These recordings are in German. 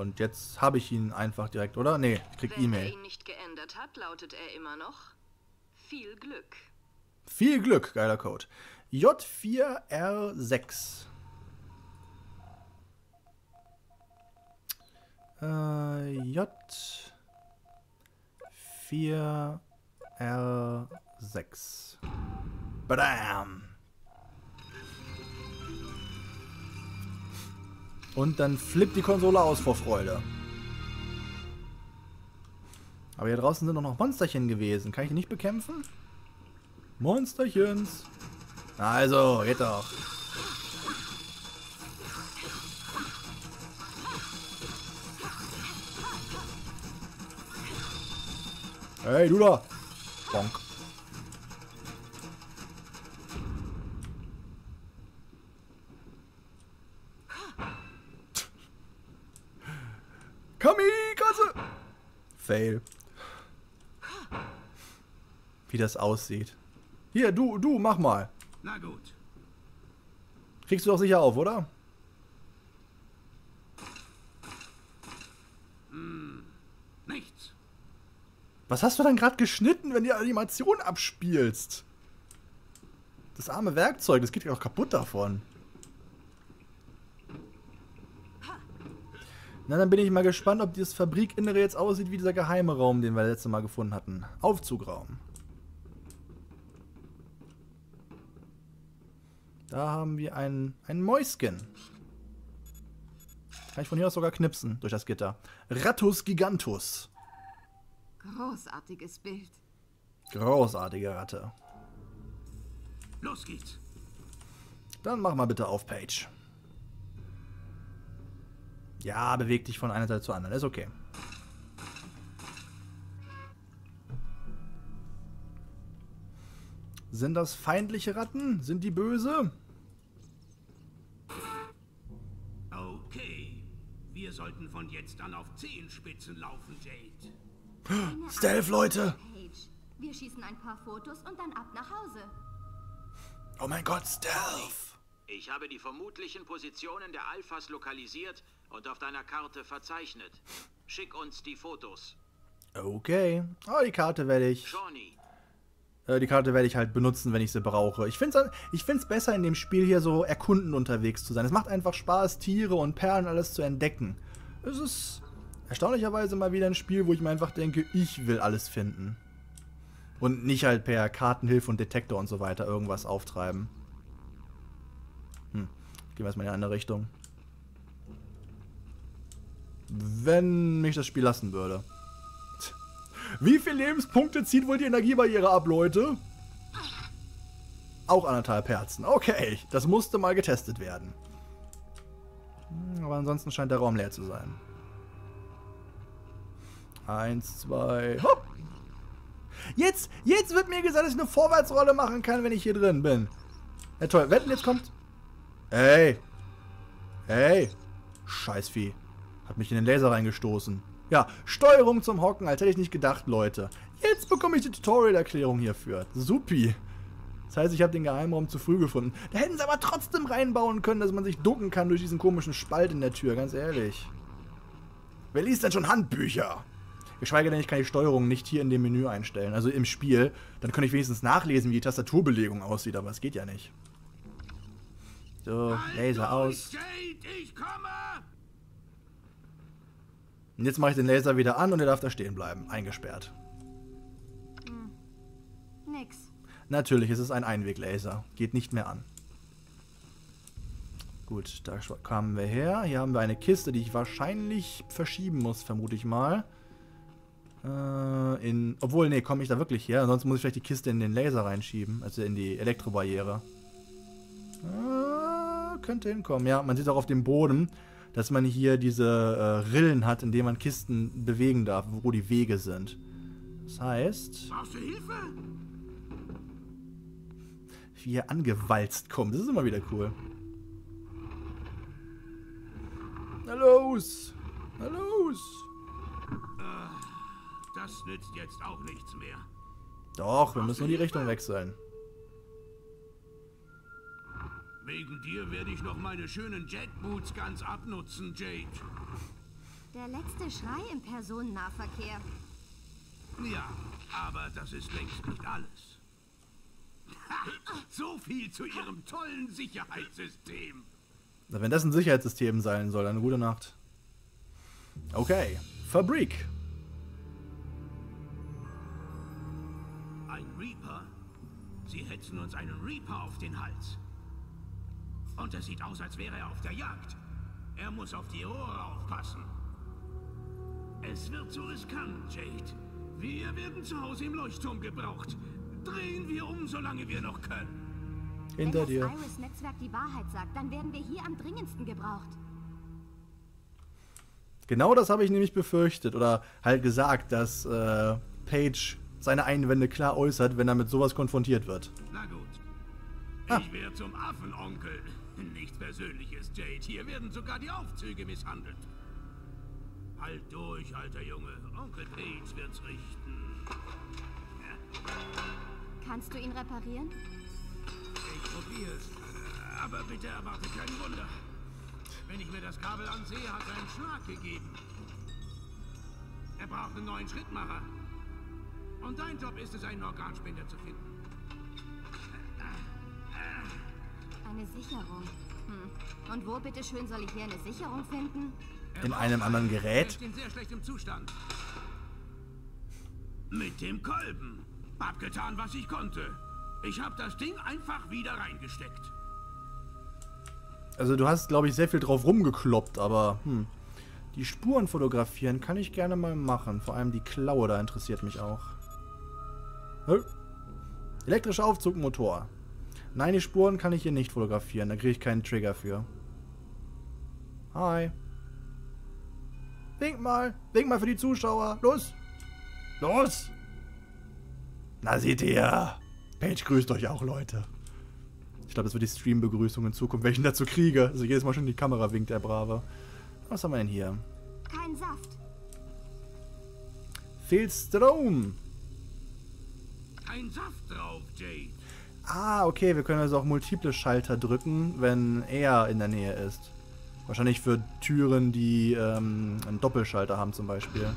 Und jetzt habe ich ihn einfach direkt, oder? Nee, ich krieg E-Mail. Wenn er ihn nicht geändert hat, lautet er immer noch viel Glück. Viel Glück, geiler Code. J4R6. J4R6. Badam! Und dann flippt die Konsole aus vor Freude. Aber hier draußen sind doch noch Monsterchen gewesen. Kann ich die nicht bekämpfen? Monsterchens! Also, geht doch! Hey, du da! Bonk. Kamikaze! Fail. Wie das aussieht. Hier, du, mach mal. Na gut. Kriegst du doch sicher auf, oder? Hm, nichts. Was hast du denn gerade geschnitten, wenn du die Animation abspielst? Das arme Werkzeug, das geht ja auch kaputt davon. Na, dann bin ich mal gespannt, ob dieses Fabrikinnere jetzt aussieht wie dieser geheime Raum, den wir letztes Mal gefunden hatten. Aufzugraum. Da haben wir ein Mäuschen. Kann ich von hier aus sogar knipsen durch das Gitter. Rattus gigantus. Großartiges Bild. Großartige Ratte. Los geht's. Dann mach mal bitte auf, Pey'j. Ja, beweg dich von einer Seite zur anderen. Ist okay. Sind das feindliche Ratten? Sind die böse? Okay. Wir sollten von jetzt an auf Zehenspitzen laufen, Jade. Stealth, Leute! Wir schießen ein paar Fotos und dann ab nach Hause. Oh mein Gott, Stealth! Ich habe die vermutlichen Positionen der Alphas lokalisiert und auf deiner Karte verzeichnet. Schick uns die Fotos. Okay. Oh, die Karte werde ich... Johnny. Die Karte werde ich halt benutzen, wenn ich sie brauche. Ich find's besser, in dem Spiel hier so erkunden unterwegs zu sein. Es macht einfach Spaß, Tiere und Perlen alles zu entdecken. Es ist erstaunlicherweise mal wieder ein Spiel, wo ich mir einfach denke, ich will alles finden. Und nicht halt per Kartenhilfe und Detektor und so weiter irgendwas auftreiben. Hm. Gehen wir erstmal in eine andere Richtung. Wenn mich das Spiel lassen würde. Wie viele Lebenspunkte zieht wohl die Energiebarriere ab, Leute? Auch 1,5 Herzen. Okay, das musste mal getestet werden. Aber ansonsten scheint der Raum leer zu sein. 1, 2, hopp! Jetzt wird mir gesagt, dass ich eine Vorwärtsrolle machen kann, wenn ich hier drin bin. Ja toll, wetten, jetzt kommt... Ey! Ey! Scheißvieh. Hat mich in den Laser reingestoßen. Ja, Steuerung zum Hocken, als hätte ich nicht gedacht, Leute. Jetzt bekomme ich die Tutorial-Erklärung hierfür. Supi. Das heißt, ich habe den Geheimraum zu früh gefunden. Da hätten sie aber trotzdem reinbauen können, dass man sich ducken kann durch diesen komischen Spalt in der Tür, ganz ehrlich. Wer liest denn schon Handbücher? Geschweige denn, ich kann die Steuerung nicht hier in dem Menü einstellen, also im Spiel. Dann könnte ich wenigstens nachlesen, wie die Tastaturbelegung aussieht, aber es geht ja nicht. So, Laser aus. Und jetzt mache ich den Laser wieder an und er darf da stehen bleiben. Eingesperrt. Hm. Nix. Natürlich, es ist ein Einweglaser. Geht nicht mehr an. Gut, da kamen wir her. Hier haben wir eine Kiste, die ich wahrscheinlich verschieben muss, vermute ich mal. Obwohl, nee, komme ich da wirklich her? Sonst muss ich vielleicht die Kiste in den Laser reinschieben. Also in die Elektrobarriere. Könnte hinkommen. Ja, man sieht auch auf dem Boden, dass man hier diese Rillen hat, in denen man Kisten bewegen darf, wo die Wege sind. Das heißt... Brauchst du Hilfe? Wie hier angewalzt kommt. Das ist immer wieder cool. Na los! Na los! Das nützt jetzt auch nichts mehr. Doch, wir müssen nur die Richtung wechseln. Wegen dir werde ich noch meine schönen Jet-Boots ganz abnutzen, Jade. Der letzte Schrei im Personennahverkehr. Ja, aber das ist längst nicht alles. So viel zu Ihrem tollen Sicherheitssystem. Na, wenn das ein Sicherheitssystem sein soll, eine gute Nacht. Okay, Fabrik. Ein Reaper? Sie hetzen uns einen Reaper auf den Hals. Und es sieht aus, als wäre er auf der Jagd. Er muss auf die Rohre aufpassen. Es wird zu riskant, Jade. Wir werden zu Hause im Leuchtturm gebraucht. Drehen wir um, solange wir noch können. Hinter dir. Wenn das Iris-Netzwerk die Wahrheit sagt, dann werden wir hier am dringendsten gebraucht. Genau das habe ich nämlich befürchtet oder halt gesagt, dass Pey'j seine Einwände klar äußert, wenn er mit sowas konfrontiert wird. Na gut. Ich werde zum Affenonkel. Nichts Persönliches, Jade. Hier werden sogar die Aufzüge misshandelt. Halt durch, alter Junge. Onkel Pey'j wird's richten. Kannst du ihn reparieren? Ich probiere es. Aber bitte erwarte kein Wunder. Wenn ich mir das Kabel ansehe, hat er einen Schlag gegeben. Er braucht einen neuen Schrittmacher. Und dein Job ist es, einen Organspender zu finden. Eine Sicherung. Hm. Und wo bitte schön soll ich hier eine Sicherung finden? In einem anderen Gerät? In sehr schlechtem Zustand. Mit dem Kolben. Hab getan, was ich konnte. Ich habe das Ding einfach wieder reingesteckt. Also du hast, glaube ich, sehr viel drauf rumgekloppt, aber die Spuren fotografieren kann ich gerne mal machen. Vor allem die Klaue, da interessiert mich auch. Elektrischer Aufzugmotor. Nein, die Spuren kann ich hier nicht fotografieren. Da kriege ich keinen Trigger für. Hi. Wink mal. Wink mal für die Zuschauer. Los. Los. Na seht ihr. Pey'j grüßt euch auch, Leute. Ich glaube, das wird die Stream-Begrüßung in Zukunft, welchen dazu kriege. Also jedes Mal schon die Kamera winkt, der Brave. Was haben wir denn hier? Kein Saft. Fehlt Strom. Kein Saft drauf, Jade. Ah, okay, wir können also auch multiple Schalter drücken, wenn er in der Nähe ist. Wahrscheinlich für Türen, die einen Doppelschalter haben zum Beispiel.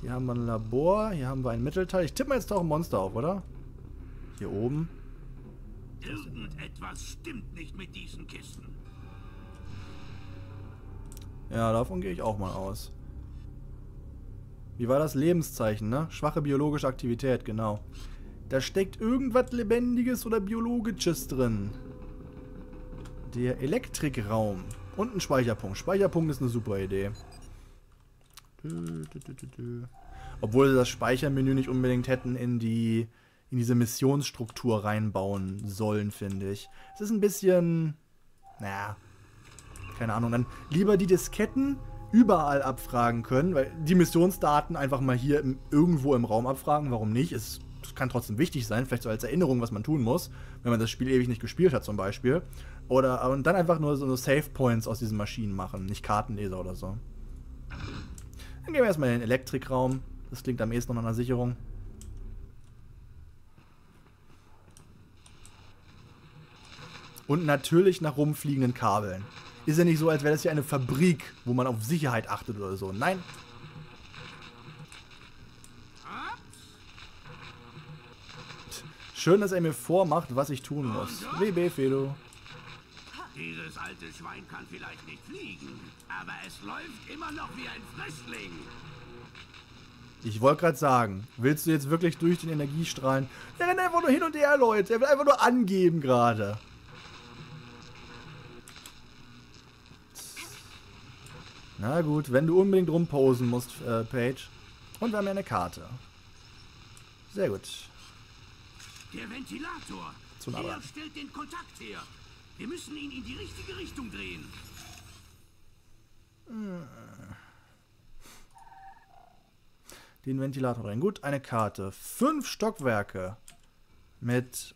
Hier haben wir ein Labor, hier haben wir ein Mittelteil. Ich tippe mal jetzt da auch ein Monster auf, oder? Hier oben. Irgendetwas stimmt nicht mit diesen Kisten. Ja, davon gehe ich auch mal aus. Wie war das? Lebenszeichen, ne? Schwache biologische Aktivität, genau. Da steckt irgendwas Lebendiges oder Biologisches drin. Der Elektrikraum. Und ein Speicherpunkt. Speicherpunkt ist eine super Idee. Obwohl sie das Speichermenü nicht unbedingt hätten in diese Missionsstruktur reinbauen sollen, finde ich. Es ist ein bisschen... naja, keine Ahnung. Dann lieber die Disketten überall abfragen können, weil die Missionsdaten einfach mal hier irgendwo im Raum abfragen. Warum nicht? Es kann trotzdem wichtig sein, vielleicht so als Erinnerung, was man tun muss, wenn man das Spiel ewig nicht gespielt hat zum Beispiel. Oder, und dann einfach nur so Save Points aus diesen Maschinen machen, nicht Kartenleser oder so. Dann gehen wir erstmal in den Elektrikraum. Das klingt am ehesten noch nach einer Sicherung. Und natürlich nach rumfliegenden Kabeln. Ist ja nicht so, als wäre das hier eine Fabrik, wo man auf Sicherheit achtet oder so. Nein. Schön, dass er mir vormacht, was ich tun muss. WB, Fedo. Dieses alte Schwein kann vielleicht nicht fliegen, aber es läuft immer noch wie ein Frischling. Ich wollte gerade sagen, willst du jetzt wirklich durch den Energiestrahlen... Der rennt einfach nur hin und her, Leute. Er will einfach nur angeben gerade. Na gut, wenn du unbedingt rumposen musst, Pey'j. Und wir haben ja eine Karte. Sehr gut. Der Ventilator. Der stellt den Kontakt her. Wir müssen ihn in die richtige Richtung drehen. Den Ventilator rein. Gut, eine Karte. 5 Stockwerke. Mit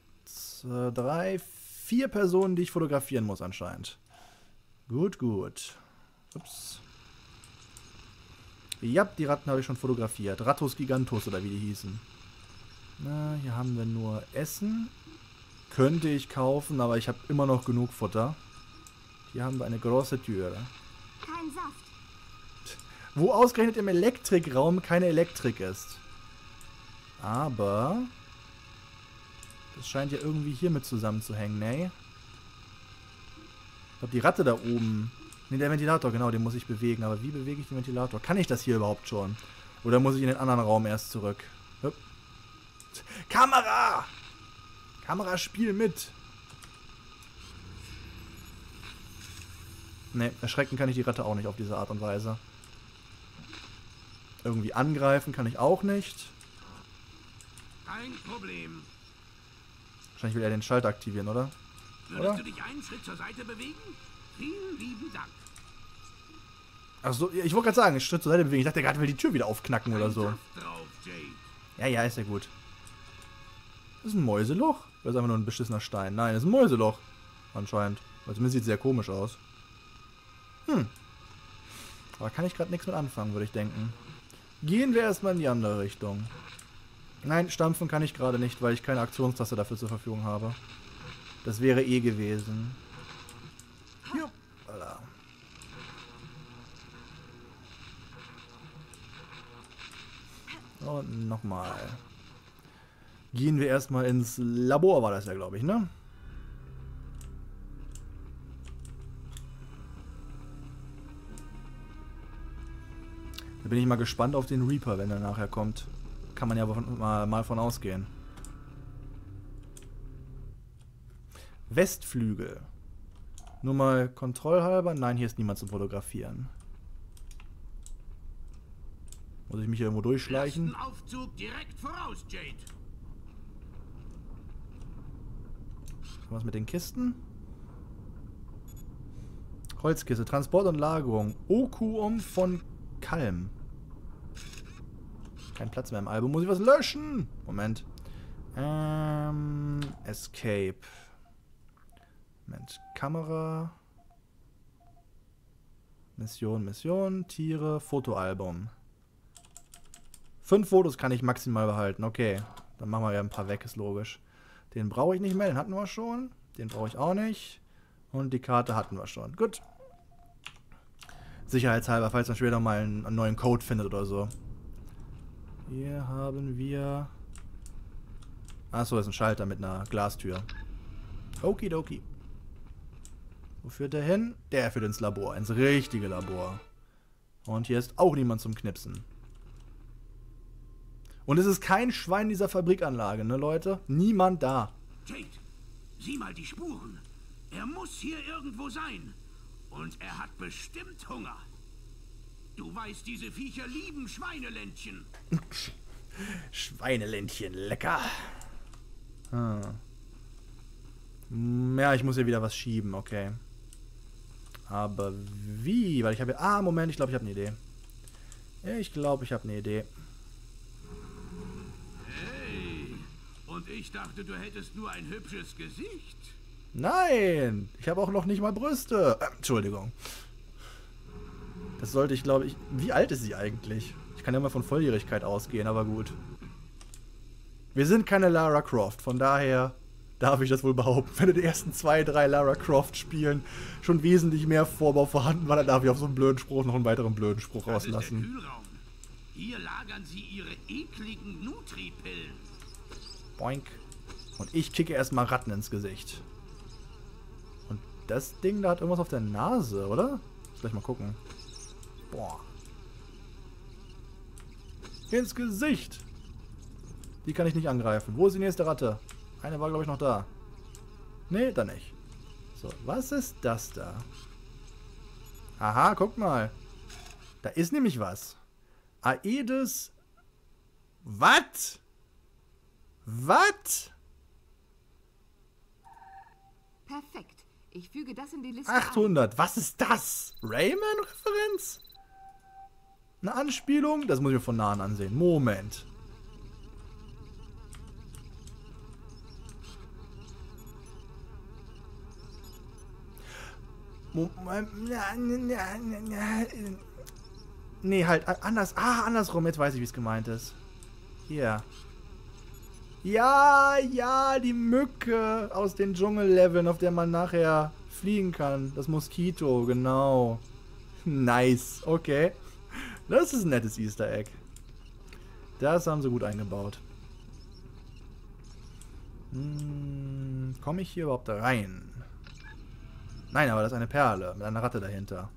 3, 4 Personen, die ich fotografieren muss anscheinend. Gut, gut. Ups. Ja, die Ratten habe ich schon fotografiert. Rattus gigantus oder wie die hießen. Na, hier haben wir nur Essen. Könnte ich kaufen, aber ich habe immer noch genug Futter. Hier haben wir eine große Tür. Kein Saft. Wo ausgerechnet im Elektrikraum keine Elektrik ist. Aber das scheint ja irgendwie hier mit zusammenzuhängen, ne? Ich glaube, die Ratte da oben. Ne, der Ventilator, genau, den muss ich bewegen. Aber wie bewege ich den Ventilator? Kann ich das hier überhaupt schon? Oder muss ich in den anderen Raum erst zurück? Hup. Kamera! Kamera, spiel mit! Ne, erschrecken kann ich die Ratte auch nicht auf diese Art und Weise. Irgendwie angreifen kann ich auch nicht. Kein Problem. Wahrscheinlich will er den Schalter aktivieren, oder? Würdest du dich einen Schritt zur Seite bewegen? Vielen lieben Dank. Achso, ich wollte gerade sagen, Schritt zur Seite bewegen. Ich dachte, der gerade will die Tür wieder aufknacken oder so. Ja, ist ja gut. Das ist ein Mäuseloch. Oder ist einfach nur ein beschissener Stein? Nein, das ist ein Mäuseloch. Anscheinend. Also mir sieht es sehr komisch aus. Hm. Aber kann ich gerade nichts mit anfangen, würde ich denken. Gehen wir erstmal in die andere Richtung. Nein, stampfen kann ich gerade nicht, weil ich keine Aktionstaste dafür zur Verfügung habe. Das wäre eh gewesen. Ja. Voilà. Und nochmal. Gehen wir erstmal ins Labor, war das ja, glaube ich, ne? Da bin ich mal gespannt auf den Reaper, wenn er nachher kommt. Kann man ja mal von ausgehen. Westflügel. Nur mal kontrollhalber. Nein, hier ist niemand zum Fotografieren. Muss ich mich hier irgendwo durchschleichen? Ersten Aufzug direkt voraus, Jade. Was mit den Kisten? Holzkiste. Transport und Lagerung. Okuum von Kalm. Kein Platz mehr im Album. Muss ich was löschen? Moment. Escape. Moment. Kamera. Mission. Tiere. Fotoalbum. 5 Fotos kann ich maximal behalten. Okay. Dann machen wir ja ein paar weg, ist logisch. Den brauche ich nicht mehr. Den hatten wir schon. Den brauche ich auch nicht. Und die Karte hatten wir schon. Gut. Sicherheitshalber, falls man später mal einen neuen Code findet oder so. Hier haben wir... Achso, das ist ein Schalter mit einer Glastür. Okidoki. Wo führt der hin? Der führt ins Labor, ins richtige Labor. Und hier ist auch niemand zum Knipsen. Und es ist kein Schwein dieser Fabrikanlage, ne Leute? Niemand da. Jade, sieh mal die Spuren. Er muss hier irgendwo sein. Und er hat bestimmt Hunger. Du weißt, diese Viecher lieben Schweineländchen. Schweineländchen, lecker. Hm. Ja, ich muss hier wieder was schieben, okay. Aber wie? Weil ich habe ja... Ah, Moment, ich glaube, ich habe eine Idee. Ich glaube, ich habe eine Idee. Hey, und ich dachte, du hättest nur ein hübsches Gesicht. Nein, ich habe auch noch nicht mal Brüste. Entschuldigung. Das sollte ich, glaube ich... Wie alt ist sie eigentlich? Ich kann ja mal von Volljährigkeit ausgehen, aber gut. Wir sind keine Lara Croft, von daher darf ich das wohl behaupten. Wenn in den ersten 2, 3 Lara Croft Spielen schon wesentlich mehr Vorbau vorhanden war, dann darf ich auf so einen blöden Spruch noch einen weiteren blöden Spruch rauslassen. Das ist der Kühlraum. Hier lagern sie ihre ekligen Nutri-Pillen. Boink. Und ich kicke erstmal Ratten ins Gesicht. Und das Ding da hat irgendwas auf der Nase, oder? Lass gleich mal gucken. Boah. Ins Gesicht. Die kann ich nicht angreifen. Wo ist die nächste Ratte? Eine war, glaube ich, noch da. Nee, da nicht. So, was ist das da? Aha, guck mal. Da ist nämlich was. Aedes. Was? Was? Perfekt. Ich füge das in die Liste 800. Ein. Was ist das? Rayman-Referenz? Eine Anspielung? Das muss ich mir von nahen ansehen. Moment. Nee, halt. Anders. Ah, andersrum. Jetzt weiß ich, wie es gemeint ist. Hier. Ja, die Mücke aus den Dschungelleveln, auf der man nachher fliegen kann. Das Moskito, genau. Nice. Okay. Das ist ein nettes Easter Egg. Das haben sie gut eingebaut. Hm, komme ich hier überhaupt da rein? Nein, aber das ist eine Perle mit einer Ratte dahinter,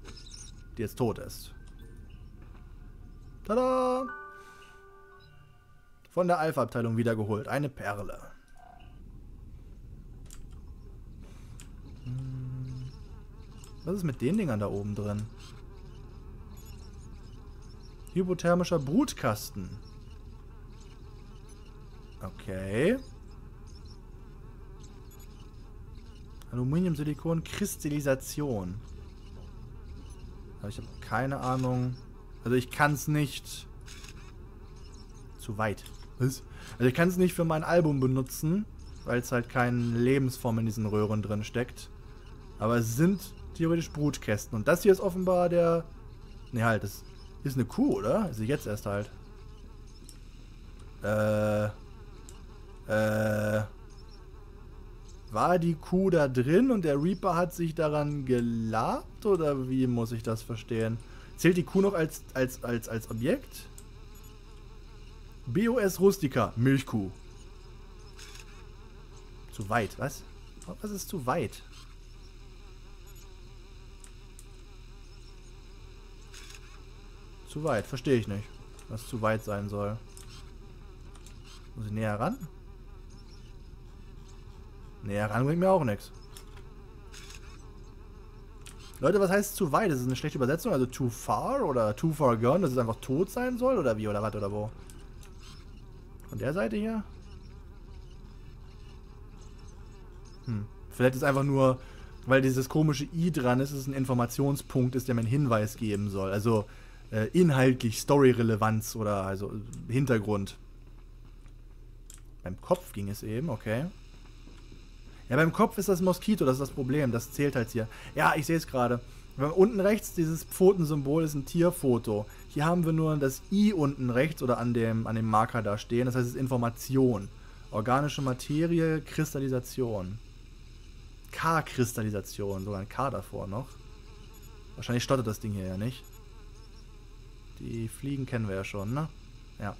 die jetzt tot ist. Tada! Von der Alpha-Abteilung wiedergeholt. Eine Perle. Hm. Was ist mit den Dingern da oben drin? Hypothermischer Brutkasten. Okay. Aluminium, Silikon, Kristallisation. Aber ich habe keine Ahnung. Also ich kann es nicht... Zu weit. Was? Also ich kann es nicht für mein Album benutzen, weil es halt keine Lebensform in diesen Röhren drin steckt. Aber es sind theoretisch Brutkästen. Und das hier ist offenbar der... Ne, halt, das ist eine Kuh, oder? Also jetzt erst halt. War die Kuh da drin und der Reaper hat sich daran gelabt? Oder wie muss ich das verstehen? Zählt die Kuh noch als Objekt? BOS Rustica, Milchkuh. Zu weit, was? Was ist zu weit? Zu weit, verstehe ich nicht, was zu weit sein soll. Muss ich näher ran? Näher ran bringt mir auch nichts. Leute, was heißt zu weit? Ist es eine schlechte Übersetzung? Also too far oder too far gone, dass es einfach tot sein soll? Oder wie? Oder was? Oder wo? Von der Seite hier? Hm. Vielleicht ist es einfach nur, weil dieses komische I dran ist, dass es ein Informationspunkt ist, der mir einen Hinweis geben soll. Also inhaltlich, Story-Relevanz oder also Hintergrund. Beim Kopf ging es eben, okay. Ja, beim Kopf ist das Moskito, das ist das Problem, das zählt halt hier. Ja, ich sehe es gerade. Unten rechts, dieses Pfotensymbol ist ein Tierfoto. Hier haben wir nur das I unten rechts oder an dem Marker da stehen, das heißt es ist Information. Organische Materie, Kristallisation. K-Kristallisation, sogar ein K davor noch. Wahrscheinlich stottert das Ding hier ja nicht. Die Fliegen kennen wir ja schon, ne? Ja.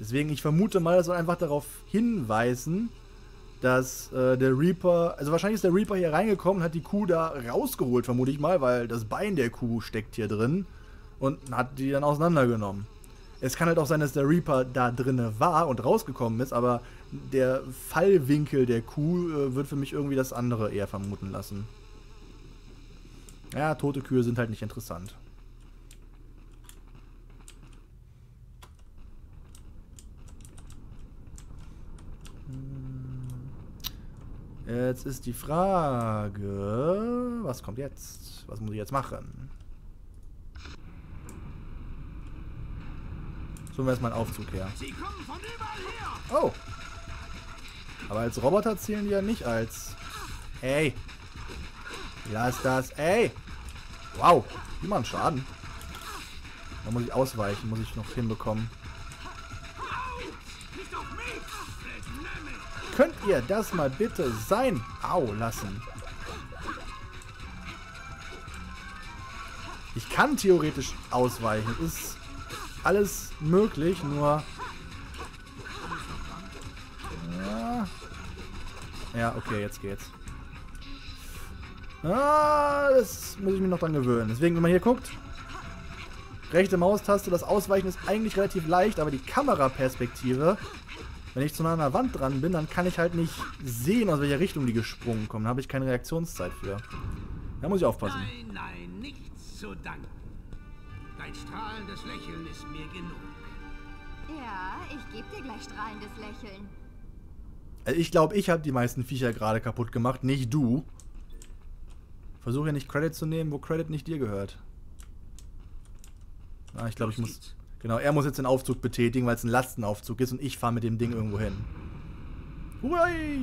Deswegen, ich vermute mal, das soll einfach darauf hinweisen, dass der Reaper, also wahrscheinlich ist der Reaper hier reingekommen und hat die Kuh da rausgeholt, vermute ich mal, weil das Bein der Kuh steckt hier drin und hat die dann auseinandergenommen. Es kann halt auch sein, dass der Reaper da drinne war und rausgekommen ist, aber der Fallwinkel der Kuh wird für mich irgendwie das andere eher vermuten lassen. Ja, tote Kühe sind halt nicht interessant. Jetzt ist die Frage, was kommt jetzt? Was muss ich jetzt machen? So, erstmal einen Aufzug her. Oh! Aber als Roboter zählen die ja nicht als... Ey! Lass das! Ey! Wow! Die machen Schaden. Da muss ich ausweichen, muss ich noch hinbekommen. Könnt ihr das mal bitte sein? Au, lassen. Ich kann theoretisch ausweichen. Ist alles möglich, nur... Ja, ja, okay, jetzt geht's. Ah, das muss ich mir noch dran gewöhnen. Deswegen, wenn man hier guckt... Rechte Maustaste, das Ausweichen ist eigentlich relativ leicht, aber die Kameraperspektive... Wenn ich zu nah an der Wand dran bin, dann kann ich halt nicht sehen, aus welcher Richtung die gesprungen kommen. Da habe ich keine Reaktionszeit für. Da muss ich aufpassen. Nein, nein, nichts zu danken. Dein strahlendes Lächeln ist mir genug. Ja, ich gebe dir gleich strahlendes Lächeln. Also ich glaube, ich habe die meisten Viecher gerade kaputt gemacht, nicht du. Versuche ja nicht Credit zu nehmen, wo Credit nicht dir gehört. Ah, ich glaube, ich muss... Genau, er muss jetzt den Aufzug betätigen, weil es ein Lastenaufzug ist und ich fahre mit dem Ding irgendwo hin. Hurray!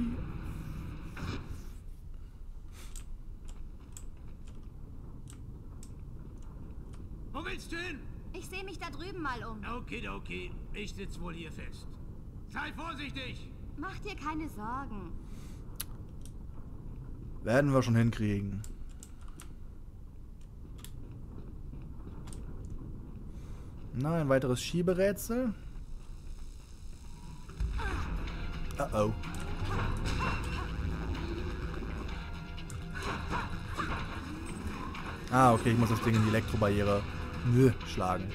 Wo willst du hin? Ich sehe mich da drüben mal um. Okidoki, ich sitze wohl hier fest. Sei vorsichtig! Mach dir keine Sorgen. Werden wir schon hinkriegen. Na, ein weiteres Schieberätsel. Uh-oh. Ah, okay, ich muss das Ding in die Elektrobarriere schlagen.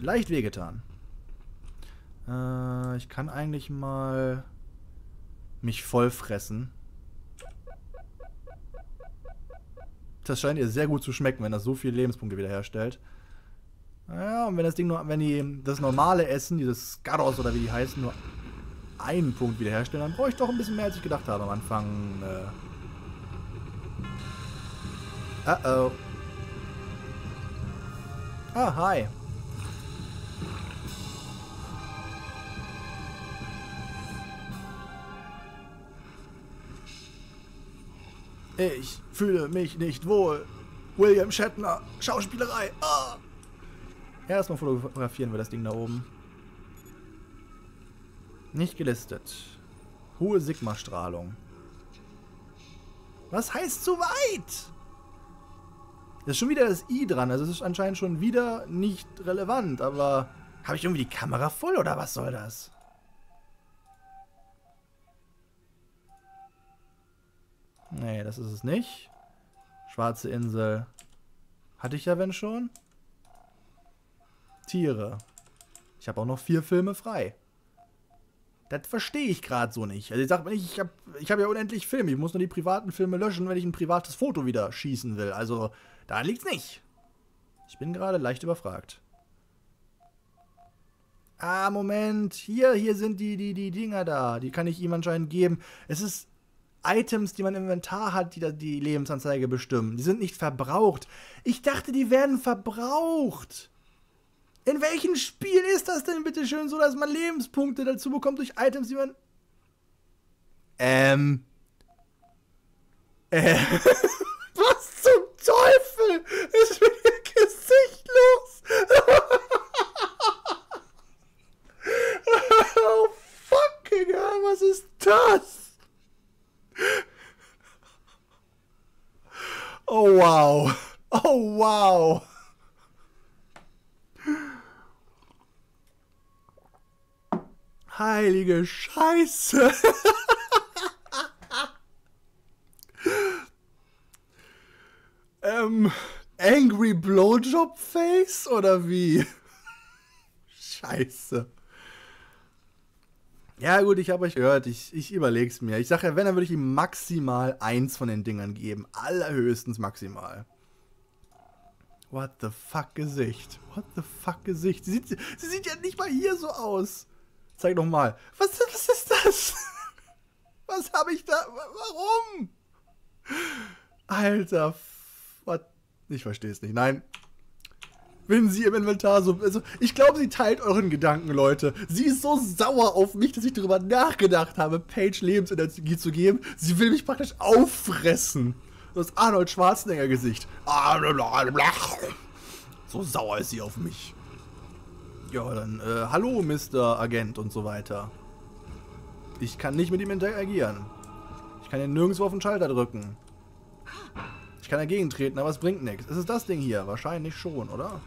Leicht wehgetan. Ich kann eigentlich mal mich vollfressen. Das scheint ihr sehr gut zu schmecken, wenn das so viele Lebenspunkte wiederherstellt. Ja, und wenn das Ding nur, wenn die das normale Essen, dieses Skados oder wie die heißen, nur einen Punkt wiederherstellen, dann brauche ich doch ein bisschen mehr, als ich gedacht habe am Anfang. Uh-oh. Ah, hi. Ich fühle mich nicht wohl. William Shatner, Schauspielerei. Ah. Erstmal fotografieren wir das Ding da oben. Nicht gelistet. Hohe Sigma-Strahlung. Was heißt zu weit? Da ist schon wieder das I dran, also es ist anscheinend schon wieder nicht relevant, aber habe ich irgendwie die Kamera voll oder was soll das? Nee, das ist es nicht. Schwarze Insel. Hatte ich ja wenn schon. Tiere. Ich habe auch noch 4 Filme frei. Das verstehe ich gerade so nicht. Also ich sage, ich hab ja unendlich Filme. Ich muss nur die privaten Filme löschen, wenn ich ein privates Foto wieder schießen will. Also daran liegt's nicht. Ich bin gerade leicht überfragt. Ah, Moment. Hier sind die Dinger da. Die kann ich ihm anscheinend geben. Es ist Items, die man im Inventar hat, die Lebensanzeige bestimmen. Die sind nicht verbraucht. Ich dachte, die werden verbraucht. In welchem Spiel ist das denn bitte schön so, dass man Lebenspunkte dazu bekommt durch Items, die man... Was zum Teufel ist mit dem Gesicht los? Oh, fucking hell, was ist das? Oh, wow. Oh, wow. Heilige Scheiße. Angry Blowjob Face oder wie? Scheiße. Ja gut, ich habe euch gehört, ich überleg's mir. Ich sage ja, wenn, dann würde ich ihm maximal 1 von den Dingern geben. Allerhöchstens maximal. What the fuck Gesicht. What the fuck Gesicht. Sie sieht ja nicht mal hier so aus. Zeig nochmal. Was ist das? Was habe ich da? Warum? Alter, was? Ich verstehe es nicht. Nein. Wenn sie im Inventar so... Also, ich glaube, sie teilt euren Gedanken, Leute. Sie ist so sauer auf mich, dass ich darüber nachgedacht habe, Pey'j Lebensenergie zu geben. Sie will mich praktisch auffressen. Das Arnold Schwarzenegger-Gesicht. So sauer ist sie auf mich. Ja, dann, hallo, Mr. Agent und so weiter. Ich kann nicht mit ihm interagieren. Ich kann ihn nirgendwo auf den Schalter drücken. Ich kann dagegen treten, aber es bringt nichts. Ist es das Ding hier? Wahrscheinlich schon, oder?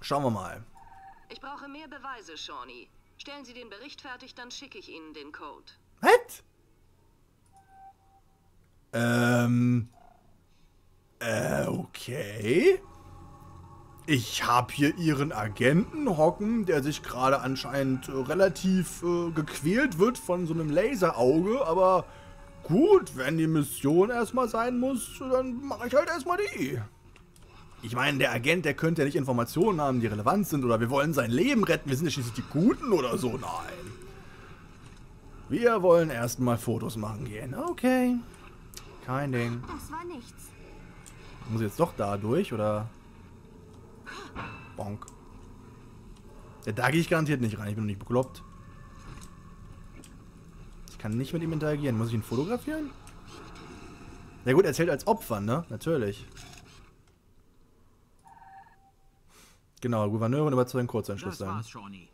Schauen wir mal. Ich brauche mehr Beweise, Shawnee. Stellen Sie den Bericht fertig, dann schicke ich Ihnen den Code. Was? Okay... Ich habe hier ihren Agenten hocken, der sich gerade anscheinend relativ gequält wird von so einem Laserauge. Aber gut, wenn die Mission erstmal sein muss, dann mache ich halt erstmal die. Ich meine, der Agent, der könnte ja nicht Informationen haben, die relevant sind. Oder wir wollen sein Leben retten, wir sind ja schließlich die Guten oder so. Nein. Wir wollen erstmal Fotos machen gehen. Okay. Kein Ding. Das war nichts. Muss ich jetzt doch da durch, oder... Bonk. Ja, da gehe ich garantiert nicht rein. Ich bin noch nicht bekloppt. Ich kann nicht mit ihm interagieren. Muss ich ihn fotografieren? Ja gut, er zählt als Opfer, ne? Natürlich. Genau, Gouverneurin überzeugen Kurzentschluss sein. Das war's, Shawnee.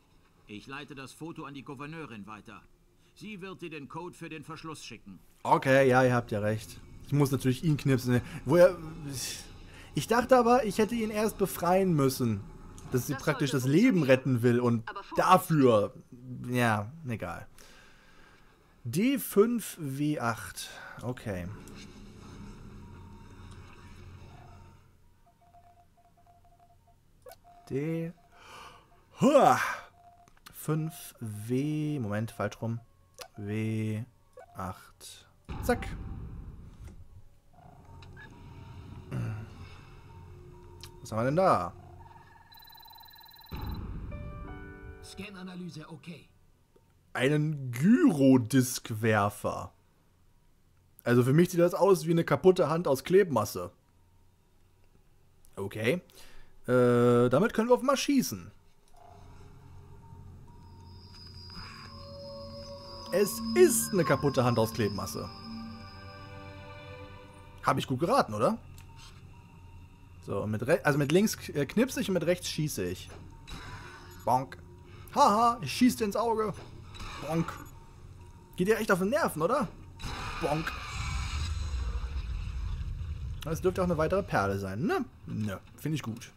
Ich leite das Foto an die Gouverneurin weiter. Sie wird dir den Code für den Verschluss schicken. Okay, ja, ihr habt ja recht. Ich muss natürlich ihn knipsen. Woher... Ich dachte aber, ich hätte ihn erst befreien müssen. Dass sie praktisch das Leben retten will und dafür... Ja, egal. D5W8. Okay. D5W... Moment, falsch rum. W8. Zack. Was haben wir denn da? Scan-Analyse, okay. Einen Gyrodiskwerfer. Also für mich sieht das aus wie eine kaputte Hand aus Klebmasse. Okay. Damit können wir auf mal schießen. Es ist eine kaputte Hand aus Klebmasse. Habe ich gut geraten, oder? So, mit links knipse ich und mit rechts schieße ich. Bonk. Haha, ich schieße ins Auge. Bonk. Geht ja echt auf den Nerven, oder? Bonk. Das dürfte auch eine weitere Perle sein, ne? Ne, finde ich gut.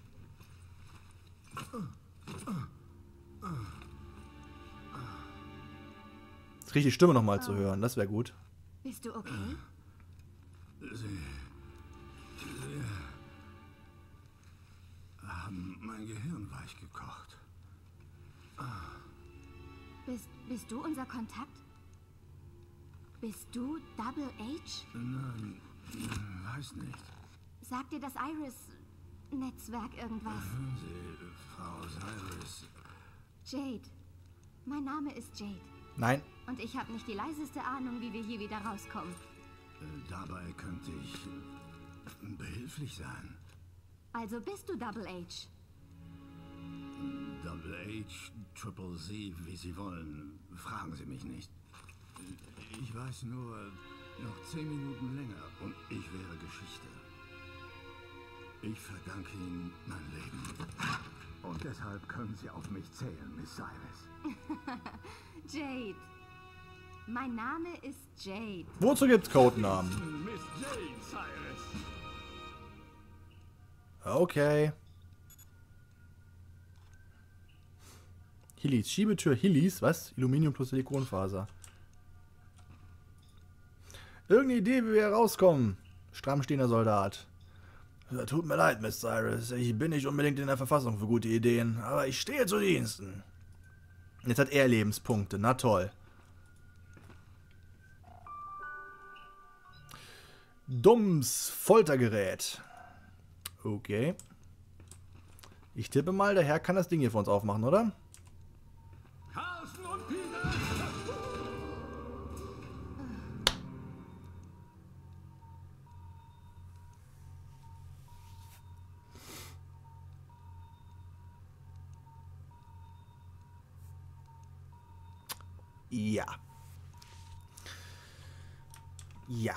Jetzt kriege ich die Stimme nochmal zu hören, das wäre gut. Bist du okay? Sie haben mein Gehirn weich gekocht. Bist du unser Kontakt? Bist du Double H? Nein, weiß nicht. Sagt dir das Iris-Netzwerk irgendwas? Hören Sie, Frau Cyrus. Jade. Mein Name ist Jade. Nein. Und ich habe nicht die leiseste Ahnung, wie wir hier wieder rauskommen. Dabei könnte ich behilflich sein. Also bist du Double H? Double H, Triple Z, wie Sie wollen. Fragen Sie mich nicht. Ich weiß nur, noch 10 Minuten länger und ich wäre Geschichte. Ich verdanke Ihnen mein Leben. Und deshalb können Sie auf mich zählen, Miss Cyrus. Jade. Mein Name ist Jade. Wozu gibt's Codenamen? Miss Jade Cyrus. Okay. Hillis. Schiebetür Hillis. Was? Aluminium plus Silikonfaser. Irgendeine Idee, wie wir hier rauskommen. Strammstehender Soldat. Tut mir leid, Miss Cyrus. Ich bin nicht unbedingt in der Verfassung für gute Ideen, aber ich stehe zu Diensten. Jetzt hat er Lebenspunkte. Na toll. Dummes Foltergerät. Okay. Ich tippe mal, der Herr kann das Ding hier für uns aufmachen, oder? Ja. Ja.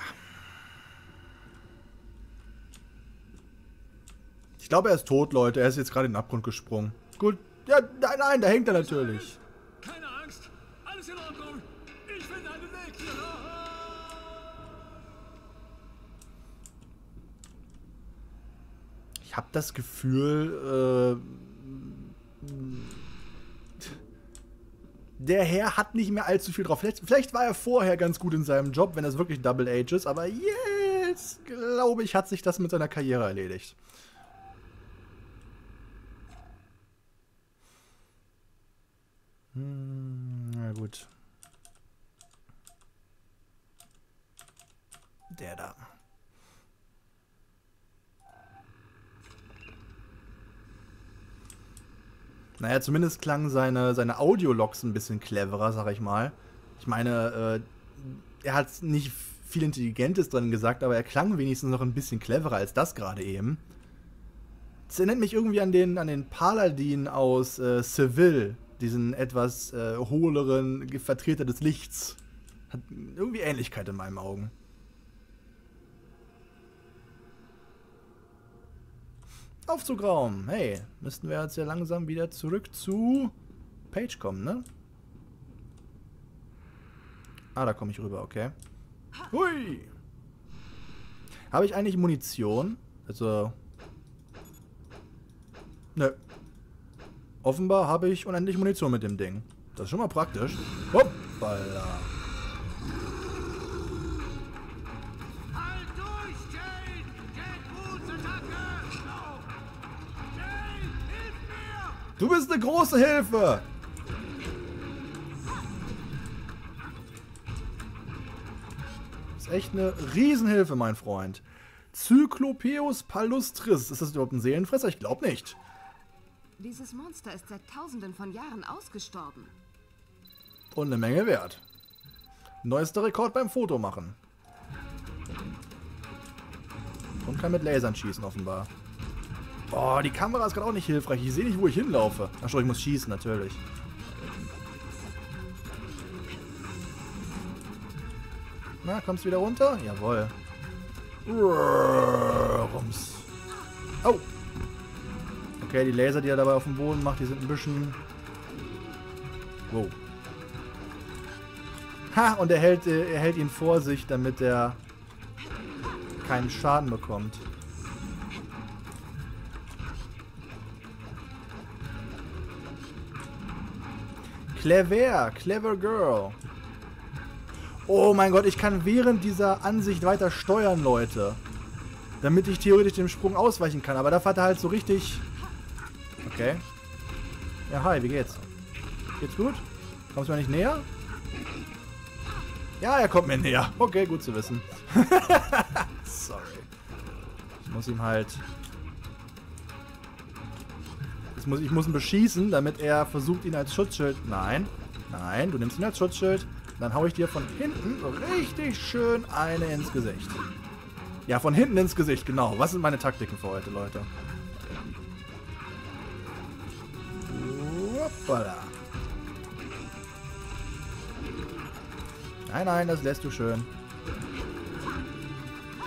Ich glaube, er ist tot, Leute. Er ist jetzt gerade in den Abgrund gesprungen. Gut. Ja, nein, nein, da hängt er natürlich. Keine Angst. Alles in Ordnung. Ich finde einen Weg hier. Ich habe das Gefühl, der Herr hat nicht mehr allzu viel drauf. Vielleicht war er vorher ganz gut in seinem Job, wenn das wirklich Double H ist, aber jetzt, glaube ich, hat sich das mit seiner Karriere erledigt. Na gut. Der da. Naja, zumindest klangen seine Audiologs ein bisschen cleverer, sag ich mal. Ich meine, er hat nicht viel Intelligentes drin gesagt, aber er klang wenigstens noch ein bisschen cleverer als das gerade eben. Das erinnert mich irgendwie an den Paladin aus Seville, diesen etwas hohleren Vertreter des Lichts. Hat irgendwie Ähnlichkeit in meinen Augen. Aufzugraum. Hey, müssten wir jetzt ja langsam wieder zurück zu Pey'j kommen, ne? Ah, da komme ich rüber, okay. Hui! Habe ich eigentlich Munition? Also Nö. Offenbar habe ich unendlich Munition mit dem Ding. Das ist schon mal praktisch. Hoppala. Halt durch, Jade! Jade, Fußattacke! Jade, hilf mir! Du bist eine große Hilfe! Das ist echt eine Riesenhilfe, mein Freund. Cyclopeus Palustris. Ist das überhaupt ein Seelenfresser? Ich glaube nicht. Dieses Monster ist seit tausenden von Jahren ausgestorben. Und eine Menge wert. Neuester Rekord beim Foto machen. Und kann mit Lasern schießen, offenbar. Oh, die Kamera ist gerade auch nicht hilfreich. Ich sehe nicht, wo ich hinlaufe. Achso, ich muss schießen, natürlich. Na, kommst du wieder runter? Jawohl. Rums. Oh. Okay, die Laser, die er dabei auf dem Boden macht, die sind ein bisschen... Wow. Ha! Und er hält ihn vor sich, damit er keinen Schaden bekommt. Clever! Clever Girl! Oh mein Gott, ich kann während dieser Ansicht weiter steuern, Leute. Damit ich theoretisch dem Sprung ausweichen kann. Aber da fährt er halt so richtig... Okay. Ja, hi, wie geht's? Geht's gut? Kommst du mir nicht näher? Ja, er kommt mir näher. Okay, gut zu wissen. Sorry. Ich muss ihm halt... Ich muss ihn beschießen, damit er versucht, ihn als Schutzschild... Nein. Nein, du nimmst ihn als Schutzschild. Dann hau ich dir von hinten richtig schön eine ins Gesicht. Ja, von hinten ins Gesicht, genau. Was sind meine Taktiken für heute, Leute? Hoppala. Nein, nein, das lässt du schön.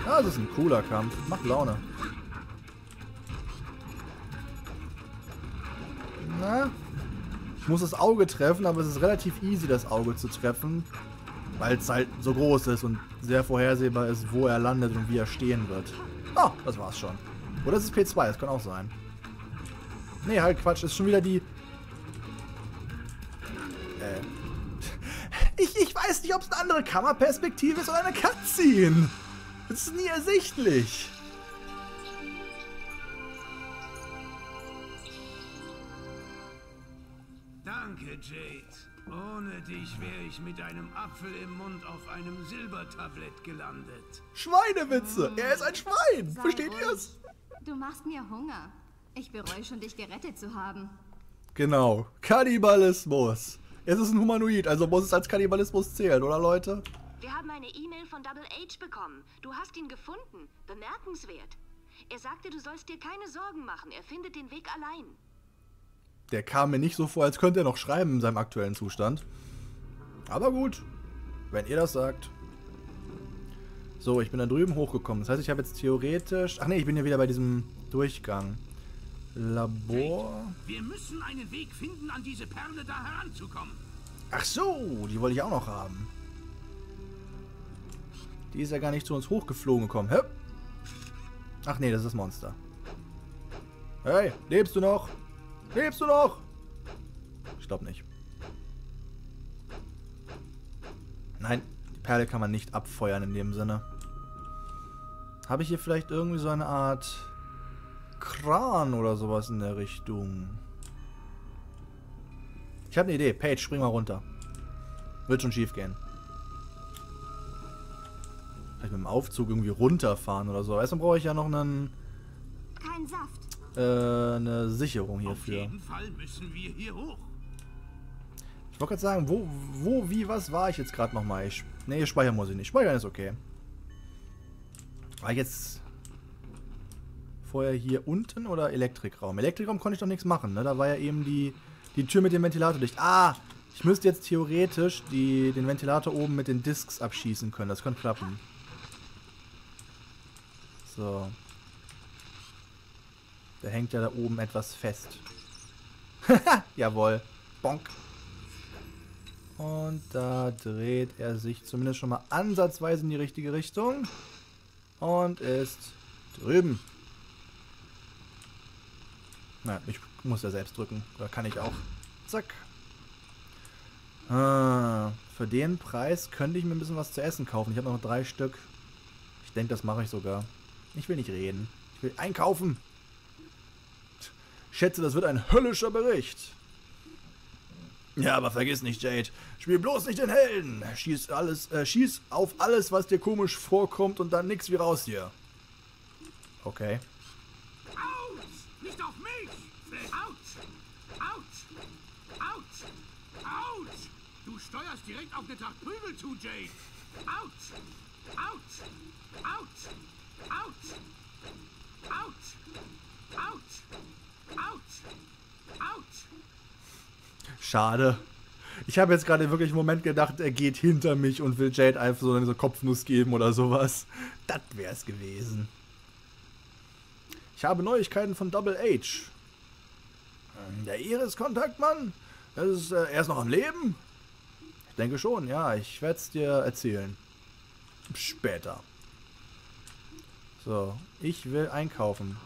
Ja, das ist ein cooler Kampf. Macht Laune. Na? Ich muss das Auge treffen, aber es ist relativ easy, das Auge zu treffen. Weil es halt so groß ist und sehr vorhersehbar ist, wo er landet und wie er stehen wird. Ah, das war's schon. Oder es ist P2, das kann auch sein. Nee, halt Quatsch, das ist schon wieder die... Ich weiß nicht, ob es eine andere Kameraperspektive ist oder eine Cutscene. Das ist nie ersichtlich. Danke, Jade. Ohne dich wäre ich mit einem Apfel im Mund auf einem Silbertablett gelandet. Schweinewitze! Er ist ein Schwein! Sei Versteht ihr es? Du machst mir Hunger. Ich bereue schon, dich gerettet zu haben. Genau. Kannibalismus. Es ist ein Humanoid, also muss es als Kannibalismus zählen, oder Leute? Wir haben eine E-Mail von Double H bekommen. Du hast ihn gefunden. Bemerkenswert. Er sagte, du sollst dir keine Sorgen machen. Er findet den Weg allein. Der kam mir nicht so vor, als könnte er noch schreiben in seinem aktuellen Zustand. Aber gut, wenn ihr das sagt. So, ich bin da drüben hochgekommen. Das heißt, ich habe jetzt theoretisch... Ach ne, ich bin ja wieder bei diesem Durchgang. Labor... Wir müssen einen Weg finden, an diese Perle da heranzukommen. Ach so, die wollte ich auch noch haben. Die ist ja gar nicht zu uns hochgeflogen gekommen. Hä? Ach nee, das ist das Monster. Hey, lebst du noch? Lebst du noch? Ich glaube nicht. Nein, die Perle kann man nicht abfeuern in dem Sinne. Habe ich hier vielleicht irgendwie so eine Art Kran oder sowas in der Richtung? Ich habe eine Idee. Pey'j, spring mal runter. Wird schon schief gehen. Vielleicht mit dem Aufzug irgendwie runterfahren oder so. Erstmal brauche ich ja noch einen... Kein Saft. Eine Sicherung hierfür. Auf jeden Fall müssen wir hier hoch. Ich wollte gerade sagen, wie, was war ich jetzt gerade nochmal? Nee, speichern muss ich nicht. Speichern ist okay. War ich jetzt vorher hier unten oder Elektrikraum? Elektrikraum konnte ich doch nichts machen, ne? Da war ja eben die Tür mit dem Ventilator dicht. Ah, ich müsste jetzt theoretisch den Ventilator oben mit den Discs abschießen können. Das könnte klappen. So. Da hängt ja da oben etwas fest. Haha, jawohl. Bonk. Und da dreht er sich zumindest schon mal ansatzweise in die richtige Richtung. Und ist drüben. Na, ich muss ja selbst drücken. Oder kann ich auch. Zack. Ah, für den Preis könnte ich mir ein bisschen was zu essen kaufen. Ich habe noch 3 Stück. Ich denke, das mache ich sogar. Ich will nicht reden. Ich will einkaufen. Ich schätze, das wird ein höllischer Bericht. Ja, aber vergiss nicht, Jade. Spiel bloß nicht den Helden. Schieß auf alles, was dir komisch vorkommt und dann nix wie raus hier. Okay. Autsch! Nicht auf mich! Autsch! Autsch! Autsch! Autsch! Du steuerst direkt auf eine Tracht Prügel zu, Jade! Autsch! Autsch! Autsch! Autsch! Autsch! Autsch! Autsch! Autsch! Schade. Ich habe jetzt gerade wirklich einen Moment gedacht, er geht hinter mich und will Jade einfach so eine Kopfnuss geben oder sowas. Das wäre es gewesen. Ich habe Neuigkeiten von Double H. Der Iris-Kontaktmann? Er ist noch am Leben? Ich denke schon, ja. Ich werde es dir erzählen. Später. So, ich will einkaufen.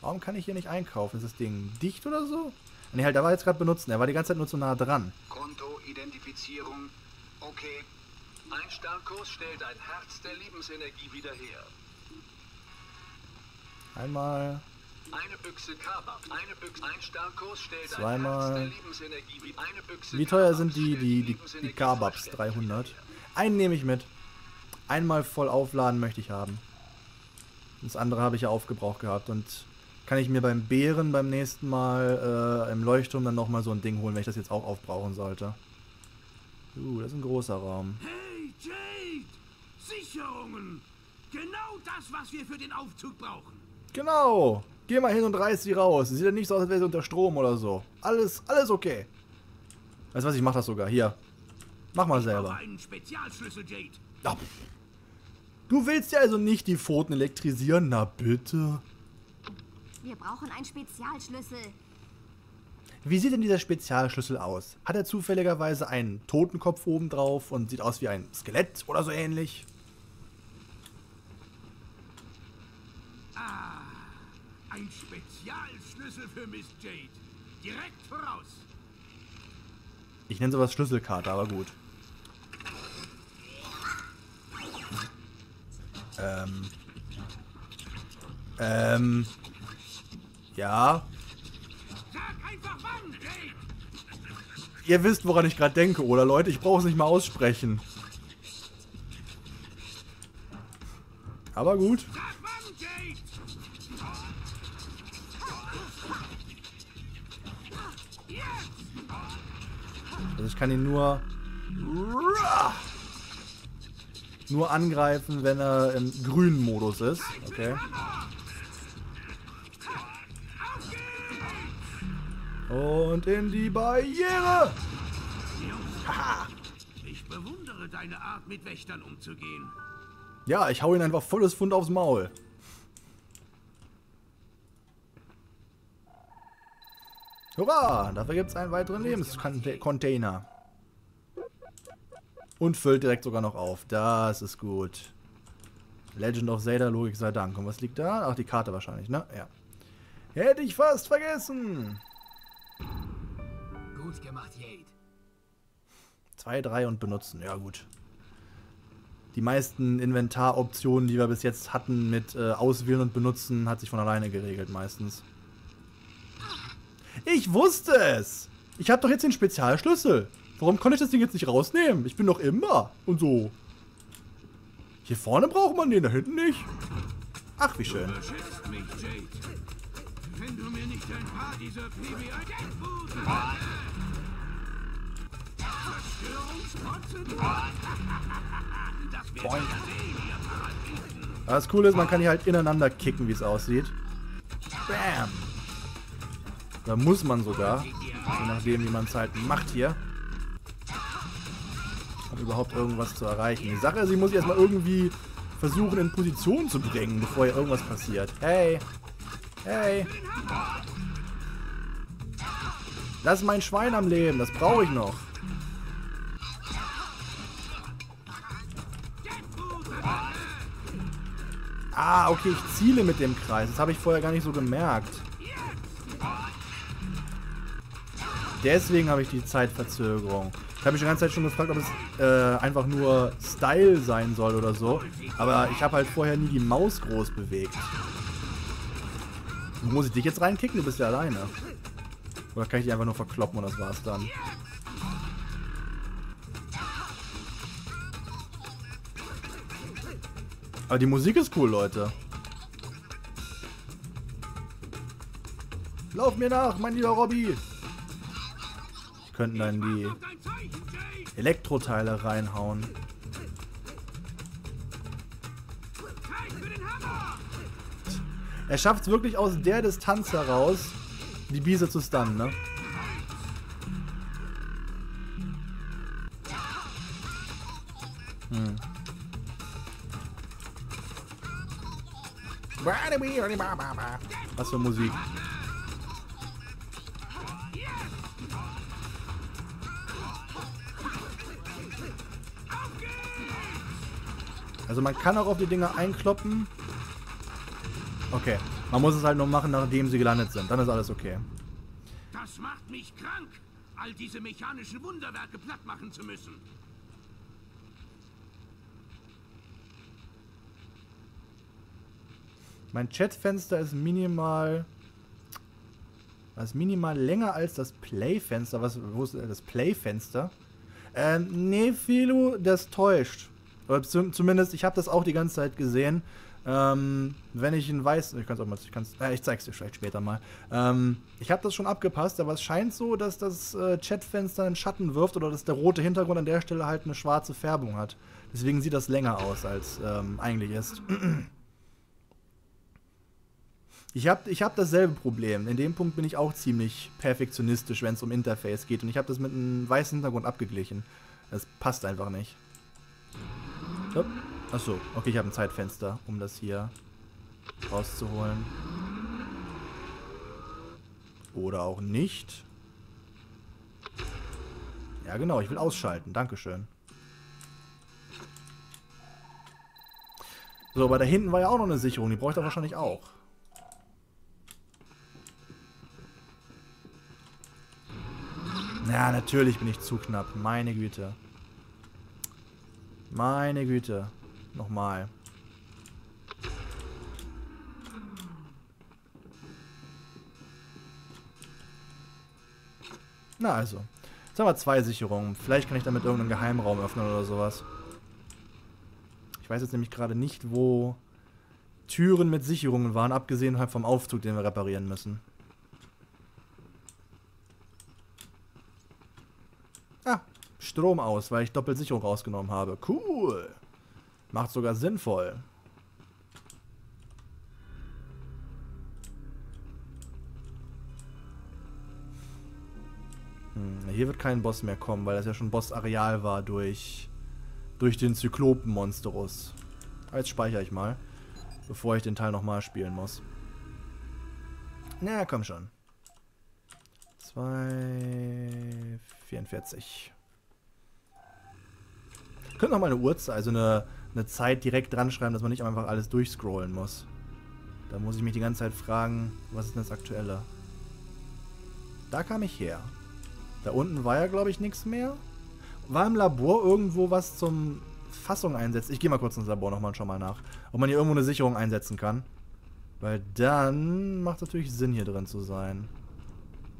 Warum kann ich hier nicht einkaufen? Ist das Ding dicht oder so? Ne, halt, da war jetzt gerade benutzen. Er war die ganze Zeit nur zu nah dran. Kontoidentifizierung. Okay. Ein Starkurs stellt ein Herz der Lebensenergie wieder her. Einmal. Eine Büchse Kaba. Eine Büchse. Ein Starkurs stellt zweimal. Ein Herz der Lebensenergie wieder. Eine Büchse. Wie teuer sind die Kababs? 300. Einen nehme ich mit. Einmal voll aufladen möchte ich haben. Das andere habe ich ja aufgebraucht gehabt und kann ich mir beim Bären beim nächsten Mal im Leuchtturm dann nochmal so ein Ding holen, wenn ich das jetzt auch aufbrauchen sollte. Das ist ein großer Raum. Hey, Jade! Sicherungen! Genau das, was wir für den Aufzug brauchen. Genau! Geh mal hin und reiß sie raus. Sieht ja nicht so aus, als wäre sie unter Strom oder so. Alles okay. Weißt du was, ich mach das sogar. Hier. Mach mal selber. Ich brauche einen Spezialschlüssel, Jade. Ja. Du willst ja also nicht die Pfoten elektrisieren? Na bitte. Wir brauchen einen Spezialschlüssel. Wie sieht denn dieser Spezialschlüssel aus? Hat er zufälligerweise einen Totenkopf oben drauf und sieht aus wie ein Skelett oder so ähnlich? Ah, ein Spezialschlüssel für Miss Jade. Direkt voraus. Ich nenne sowas Schlüsselkarte, aber gut. Ja. Sag einfach wann, Jade. Ihr wisst, woran ich gerade denke, oder Leute? Ich brauche es nicht mal aussprechen. Aber gut. Sag wann, Jade. Also ich kann ihn nur angreifen, wenn er im grünen Modus ist. Okay. Und in die Barriere! Haha! Ich bewundere deine Art, mit Wächtern umzugehen. Ja, ich hau ihn einfach volles Pfund aufs Maul. Hurra! Dafür gibt es einen weiteren Lebenscontainer. Und füllt direkt sogar noch auf. Das ist gut. Legend of Zelda, Logik sei Dank. Und was liegt da? Ach, die Karte wahrscheinlich, ne? Ja. Hätte ich fast vergessen! Gut gemacht, Jade. 2, 3 und benutzen. Ja, gut. Die meisten Inventaroptionen, die wir bis jetzt hatten mit Auswählen und Benutzen, hat sich von alleine geregelt meistens. Ich wusste es! Ich habe doch jetzt den Spezialschlüssel. Warum konnte ich das Ding jetzt nicht rausnehmen? Ich bin doch immer und so. Hier vorne braucht man den, da hinten nicht. Ach, wie schön. Du mich, Jade. Wenn du mir nicht ein paar dieser das Coole ist, man kann hier halt ineinander kicken, wie es aussieht. Bam! Da muss man sogar, je nachdem wie man es halt macht hier, um überhaupt irgendwas zu erreichen. Die Sache ist, ich muss erstmal irgendwie versuchen, in Position zu bringen, bevor hier irgendwas passiert. Hey! Hey! Lass mein Schwein am Leben, das brauche ich noch. Ah, okay, ich ziele mit dem Kreis. Das habe ich vorher gar nicht so gemerkt. Deswegen habe ich die Zeitverzögerung. Ich habe mich die ganze Zeit schon gefragt, ob es einfach nur Style sein soll oder so. Aber ich habe halt vorher nie die Maus groß bewegt. Muss ich dich jetzt reinkicken? Du bist ja alleine. Oder kann ich dich einfach nur verkloppen und das war's dann? Aber die Musik ist cool, Leute. Lauf mir nach, mein lieber Robby! Ich könnte dann die Elektroteile reinhauen. Er schafft es wirklich aus der Distanz heraus, die Biese zu stunnen, ne? Hm. Was für Musik. Also man kann auch auf die Dinger einkloppen. Okay, man muss es halt nur machen, nachdem sie gelandet sind. Dann ist alles okay. Das macht mich krank, all diese mechanischen Wunderwerke platt machen zu müssen. Mein Chatfenster ist minimal länger als das Playfenster. Was, wo ist das Playfenster? Nee, Philo, das täuscht. Oder zumindest, ich habe das auch die ganze Zeit gesehen. Wenn ich ihn weiß, ich kann es auch mal, ich zeig's dir vielleicht später mal. Ich habe das schon abgepasst, aber es scheint so, dass das Chatfenster einen Schatten wirft oder dass der rote Hintergrund an der Stelle halt eine schwarze Färbung hat. Deswegen sieht das länger aus, als eigentlich ist. Ich hab dasselbe Problem. In dem Punkt bin ich auch ziemlich perfektionistisch, wenn es um Interface geht. Und ich habe das mit einem weißen Hintergrund abgeglichen. Das passt einfach nicht. Hopp. Achso, okay, ich habe ein Zeitfenster, um das hier rauszuholen. Oder auch nicht. Ja genau, ich will ausschalten, dankeschön. So, aber da hinten war ja auch noch eine Sicherung, die brauche ich doch wahrscheinlich auch. Na, natürlich bin ich zu knapp, meine Güte. Meine Güte. Nochmal. Na also. Jetzt haben wir zwei Sicherungen. Vielleicht kann ich damit irgendeinen Geheimraum öffnen oder sowas. Ich weiß jetzt nämlich gerade nicht, wo Türen mit Sicherungen waren, abgesehen halt vom Aufzug, den wir reparieren müssen. Ah. Strom aus, weil ich Doppelsicherung rausgenommen habe. Cool. Macht sogar sinnvoll. Hier wird kein Boss mehr kommen, weil das ja schon Bossareal war durch den Zyklopen-Monsterus. Jetzt speichere ich mal, bevor ich den Teil nochmal spielen muss. Na, komm schon. 2:44. Könnt noch mal eine Uhrzeit, also eine Zeit direkt dran schreiben, dass man nicht einfach alles durchscrollen muss. Da muss ich mich die ganze Zeit fragen, was ist denn das Aktuelle? Da kam ich her. Da unten war ja, glaube ich, nichts mehr. War im Labor irgendwo was zum Fassung einsetzen? Ich gehe mal kurz ins Labor nochmal und schau mal nach, ob man hier irgendwo eine Sicherung einsetzen kann. Weil dann macht es natürlich Sinn, hier drin zu sein.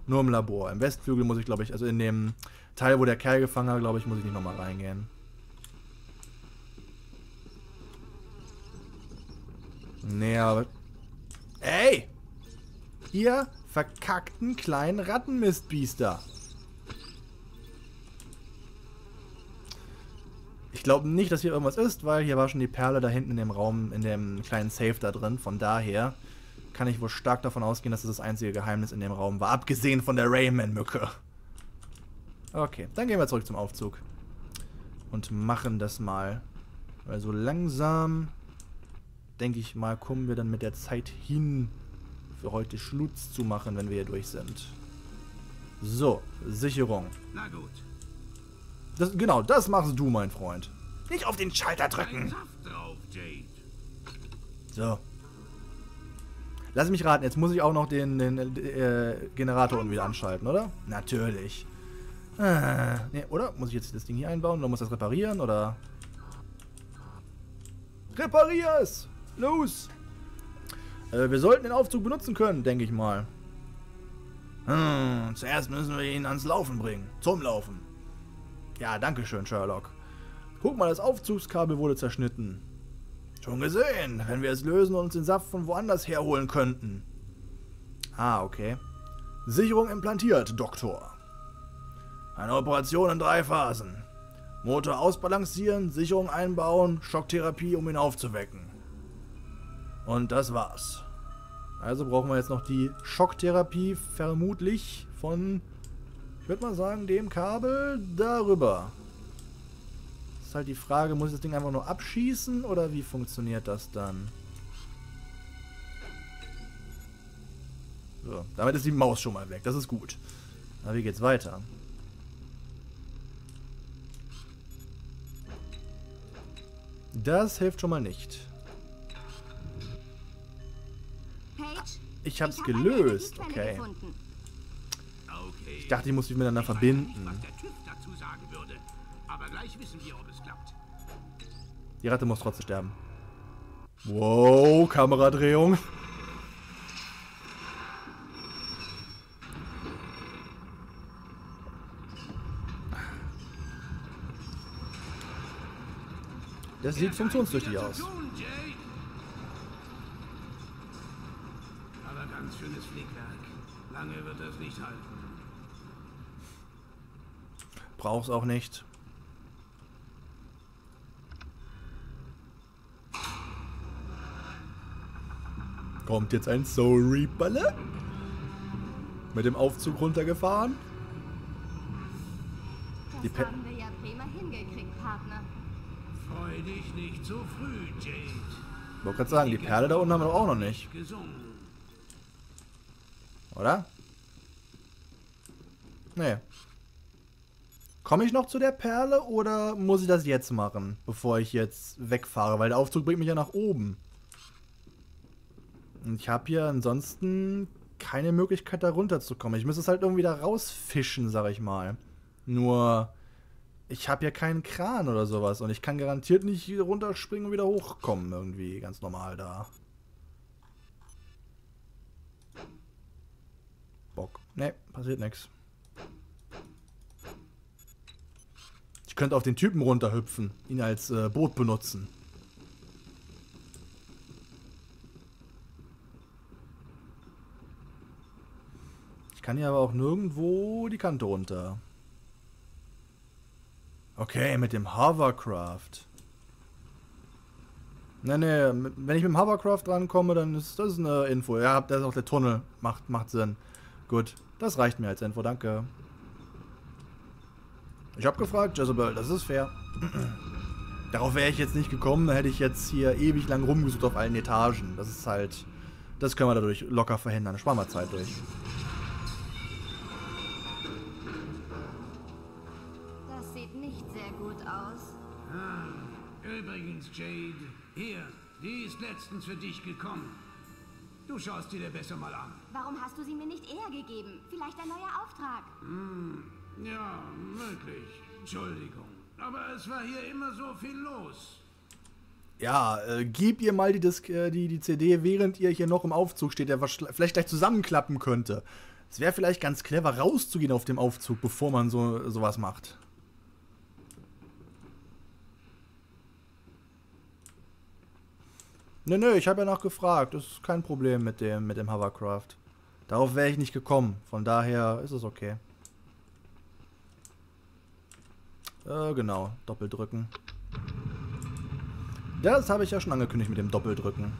Nur im Labor. Im Westflügel muss ich, glaube ich, also in dem Teil, wo der Kerl gefangen hat, glaube ich, muss ich nicht nochmal reingehen. Nee, aber... Ey! Ihr verkackten kleinen Rattenmistbiester! Ich glaube nicht, dass hier irgendwas ist, weil hier war schon die Perle da hinten in dem Raum, in dem kleinen Safe da drin. Von daher kann ich wohl stark davon ausgehen, dass das einzige Geheimnis in dem Raum war. Abgesehen von der Rayman-Mücke. Okay, dann gehen wir zurück zum Aufzug. Und machen das mal. Also langsam... denke ich mal, kommen wir dann mit der Zeit hin, für heute Schluss zu machen, wenn wir hier durch sind. So, Sicherung. Na gut. Genau, das machst du, mein Freund. Nicht auf den Schalter drücken. Saft drauf, Jade. So. Lass mich raten, jetzt muss ich auch noch den Generator wieder anschalten, oder? Natürlich. Ne, oder? Muss ich jetzt das Ding hier einbauen? Oder muss das reparieren, oder? Reparier's! Los! Wir sollten den Aufzug benutzen können, denke ich mal. Zuerst müssen wir ihn ans Laufen bringen. Zum Laufen. Ja, danke schön, Sherlock. Guck mal, das Aufzugskabel wurde zerschnitten. Schon gesehen, wenn wir es lösen und uns den Saft von woanders herholen könnten. Ah, okay. Sicherung implantiert, Doktor. Eine Operation in 3 Phasen. Motor ausbalancieren, Sicherung einbauen, Schocktherapie, um ihn aufzuwecken. Und das war's. Also brauchen wir jetzt noch die Schocktherapie, vermutlich von, ich würde mal sagen, dem Kabel darüber. Ist halt die Frage, muss ich das Ding einfach nur abschießen oder wie funktioniert das dann? So, damit ist die Maus schon mal weg, das ist gut. Aber wie geht's weiter? Das hilft schon mal nicht. Ich hab's gelöst, okay. Ich dachte, ich muss mich miteinander verbinden. Die Ratte muss trotzdem sterben. Wow, Kameradrehung. Das sieht funktionstüchtig aus. Aber ganz schönes Flickwerk. Lange wird das nicht halten. Brauch's auch nicht. Kommt jetzt ein Soul Reaper? Mit dem Aufzug runtergefahren? Das haben wir ja prima hingekriegt, Partner. Freu dich nicht so früh, Jade. Ich wollte gerade sagen, die Perle da unten haben wir doch auch noch nicht. Oder? Nee. Komme ich noch zu der Perle oder muss ich das jetzt machen, bevor ich jetzt wegfahre? Weil der Aufzug bringt mich ja nach oben. Und ich habe hier ansonsten keine Möglichkeit, da runterzukommen. Ich müsste es halt irgendwie da rausfischen, sag ich mal. Nur, ich habe ja keinen Kran oder sowas und ich kann garantiert nicht runterspringen und wieder hochkommen irgendwie, ganz normal da. Bock. Ne, passiert nichts. Ich könnte auf den Typen runterhüpfen, ihn als Boot benutzen. Ich kann hier aber auch nirgendwo die Kante runter. Okay, mit dem Hovercraft. Ne, ne, wenn ich mit dem Hovercraft rankomme, dann ist das eine Info. Ja, da ist auch der Tunnel. Macht Sinn. Gut, das reicht mir als Info, danke. Ich habe gefragt, Jezebel, das ist fair. Darauf wäre ich jetzt nicht gekommen, dann hätte ich jetzt hier ewig lang rumgesucht auf allen Etagen. Das ist halt, das können wir dadurch locker verhindern. Sparen wir Zeit durch. Das sieht nicht sehr gut aus. Übrigens, Jade, hier, die ist letztens für dich gekommen. Du schaust dir besser mal an. Warum hast du sie mir nicht eher gegeben? Vielleicht ein neuer Auftrag. Ja, möglich. Entschuldigung. Aber es war hier immer so viel los. Ja, gib ihr mal die CD, während ihr hier noch im Aufzug steht, der vielleicht gleich zusammenklappen könnte. Es wäre vielleicht ganz clever, rauszugehen auf dem Aufzug, bevor man sowas macht. Nö, nö, ich habe ja nachgefragt. Das ist kein Problem mit dem Hovercraft. Darauf wäre ich nicht gekommen. Von daher ist es okay. Genau. Doppeldrücken. Das habe ich ja schon angekündigt mit dem Doppeldrücken.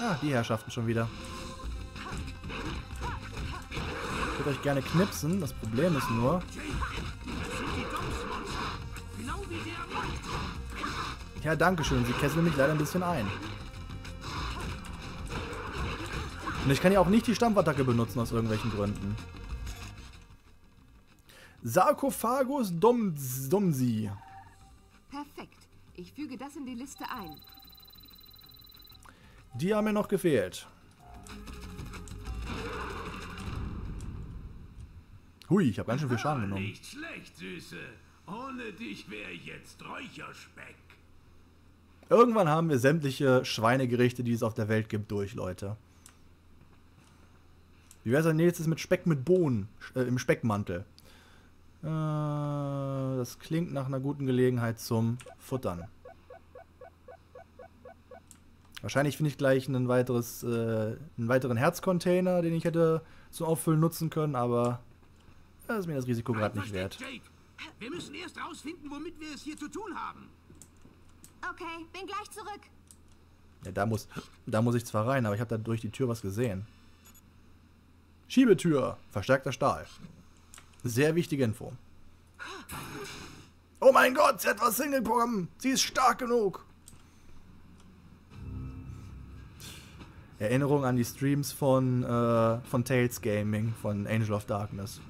Ah, die Herrschaften schon wieder. Ich würde euch gerne knipsen. Das Problem ist nur... Ja, danke schön. Sie kesseln mich leider ein bisschen ein. Und ich kann ja auch nicht die Stampfattacke benutzen aus irgendwelchen Gründen. Sarkophagus Domsi. Perfekt. Ich füge das in die Liste ein. Die haben mir noch gefehlt. Hui, ich habe ganz schön viel Schaden genommen. Nicht schlecht, Süße. Ohne dich wäre jetzt Räucherspeck. Irgendwann haben wir sämtliche Schweinegerichte, die es auf der Welt gibt, durch, Leute. Wie wäre es denn nächstes mit Speck mit Bohnen im Speckmantel? Das klingt nach einer guten Gelegenheit zum Futtern. Wahrscheinlich finde ich gleich einen weiteren Herzcontainer, den ich hätte zum Auffüllen nutzen können, aber das ist mir das Risiko gerade nicht wert. Jade. Wir müssen erst rausfinden, womit wir es hier zu tun haben. Okay, bin gleich zurück. Ja, da muss ich zwar rein, aber ich habe da durch die Tür was gesehen. Schiebetür, verstärkter Stahl. Sehr wichtige Info. Oh mein Gott, sie hat was hingekommen. Sie ist stark genug. Erinnerung an die Streams von Tales Gaming, von Angel of Darkness.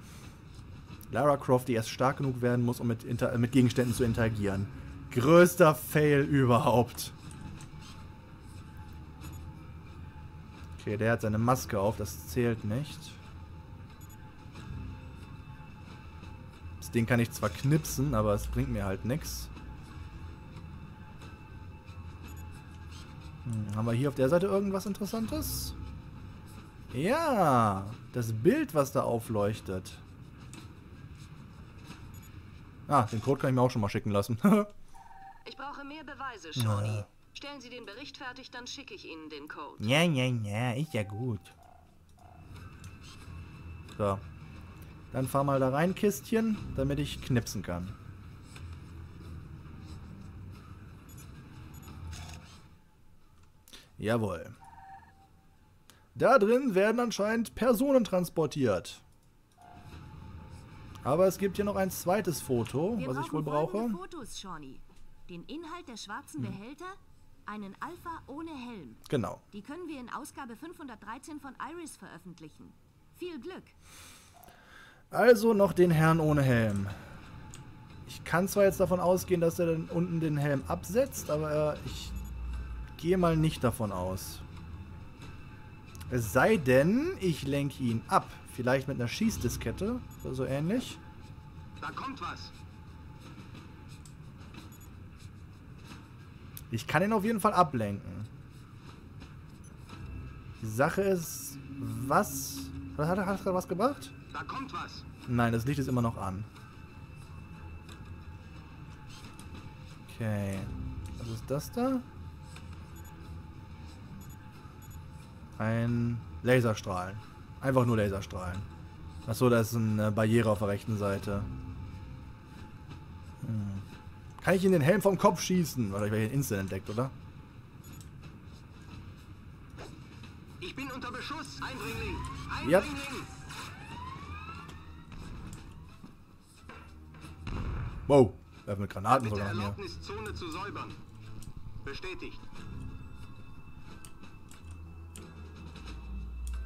Lara Croft, die erst stark genug werden muss, um mit Gegenständen zu interagieren. Größter Fail überhaupt. Okay, der hat seine Maske auf, das zählt nicht. Das Ding kann ich zwar knipsen, aber es bringt mir halt nichts. Haben wir hier auf der Seite irgendwas Interessantes? Ja, das Bild, was da aufleuchtet. Ah, den Code kann ich mir auch schon mal schicken lassen. Ich brauche mehr Beweise, Shawnee. Ja. Stellen Sie den Bericht fertig, dann schicke ich Ihnen den Code. Ja, ja, ja, ist ja gut. So. Dann fahr mal da rein, Kistchen, damit ich knipsen kann. Jawohl. Da drin werden anscheinend Personen transportiert. Aber es gibt hier noch ein zweites Foto, was ich wohl brauche. Fotos, Shawnee. Den Inhalt der schwarzen Behälter, einen Alpha ohne Helm. Genau. Die können wir in Ausgabe 513 von Iris veröffentlichen. Viel Glück. Also noch den Herrn ohne Helm. Ich kann zwar jetzt davon ausgehen, dass er dann unten den Helm absetzt, aber ich gehe mal nicht davon aus. Es sei denn, ich lenke ihn ab. Vielleicht mit einer Schießdiskette oder so ähnlich. Da kommt was. Ich kann ihn auf jeden Fall ablenken. Die Sache ist, was? Hat er gerade was gebracht? Da kommt was. Nein, das Licht ist immer noch an. Okay. Was ist das da? Ein Laserstrahl. Einfach nur Laserstrahlen. Achso, da ist eine Barriere auf der rechten Seite. Kann ich in den Helm vom Kopf schießen? Oder ich werde hier instant entdeckt, oder? Ich bin unter Beschuss, Eindringling. Eindringling. Yep. Wow, werfen mit Granaten sogar an mir. Zone zu säubern. Bestätigt.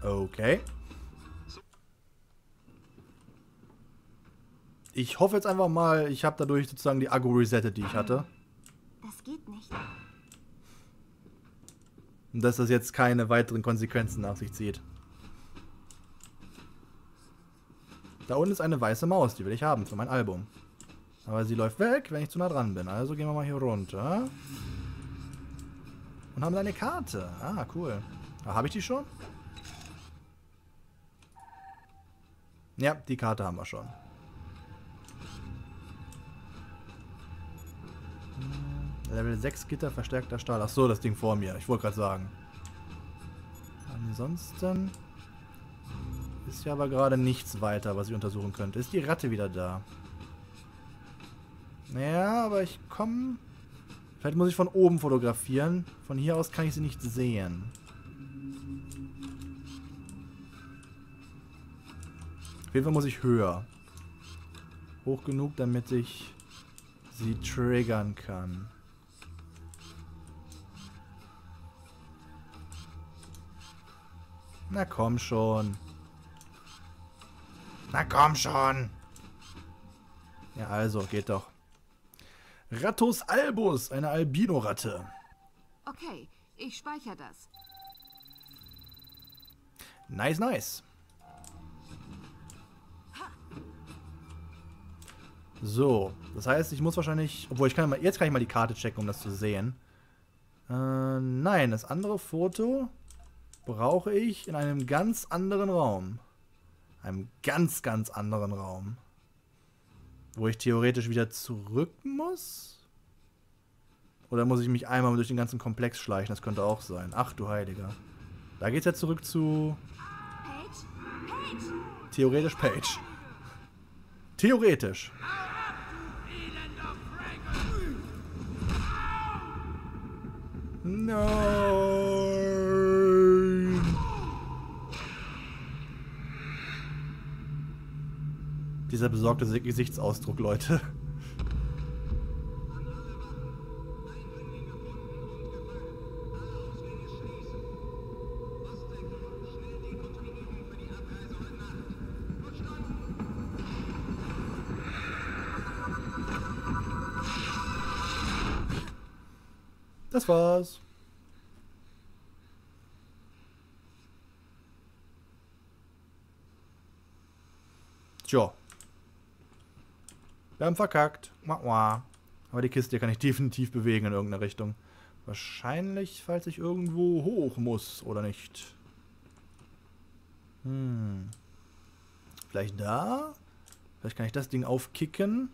Okay. Ich hoffe jetzt einfach mal, ich habe dadurch sozusagen die Agro resettet, die ich hatte. Das geht nicht. Und dass das jetzt keine weiteren Konsequenzen nach sich zieht. Da unten ist eine weiße Maus, die will ich haben für mein Album. Aber sie läuft weg, wenn ich zu nah dran bin. Also gehen wir mal hier runter. Und haben da eine Karte. Ah, cool. Habe ich die schon? Ja, die Karte haben wir schon. Level 6 Gitter, verstärkter Stahl. Achso, das Ding vor mir. Ich wollte gerade sagen. Ansonsten ist ja aber gerade nichts weiter, was ich untersuchen könnte. Ist die Ratte wieder da? Naja, aber ich komme... Vielleicht muss ich von oben fotografieren. Von hier aus kann ich sie nicht sehen. Auf jeden Fall muss ich höher. Hoch genug, damit ich sie triggern kann. Na komm schon. Na komm schon. Ja, also, geht doch. Rattus albus, eine Albino-Ratte. Okay, ich speichere das. Nice, nice. So, das heißt, ich muss wahrscheinlich... Obwohl, ich kann mal, jetzt kann ich mal die Karte checken, um das zu sehen. Nein, das andere Foto brauche ich in einem ganz anderen Raum. Einem ganz, ganz anderen Raum. Wo ich theoretisch wieder zurück muss? Oder muss ich mich einmal durch den ganzen Komplex schleichen? Das könnte auch sein. Ach du Heiliger. Da geht's ja zurück zu... Pey'j. Theoretisch Pey'j. Theoretisch. Nein. Dieser besorgte Gesichtsausdruck, Leute. Das war's. Tja. Wir haben verkackt. Aber die Kiste hier kann ich definitiv bewegen in irgendeine Richtung. Wahrscheinlich, falls ich irgendwo hoch muss, oder nicht? Hm. Vielleicht da? Vielleicht kann ich das Ding aufkicken.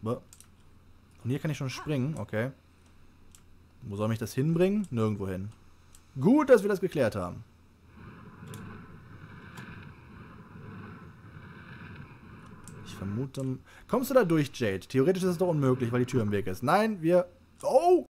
Buh. Und hier kann ich schon springen, okay. Wo soll mich das hinbringen? Nirgendwo hin. Gut, dass wir das geklärt haben. Ich vermute... Kommst du da durch, Jade? Theoretisch ist es doch unmöglich, weil die Tür im Weg ist. Nein, wir... Oh!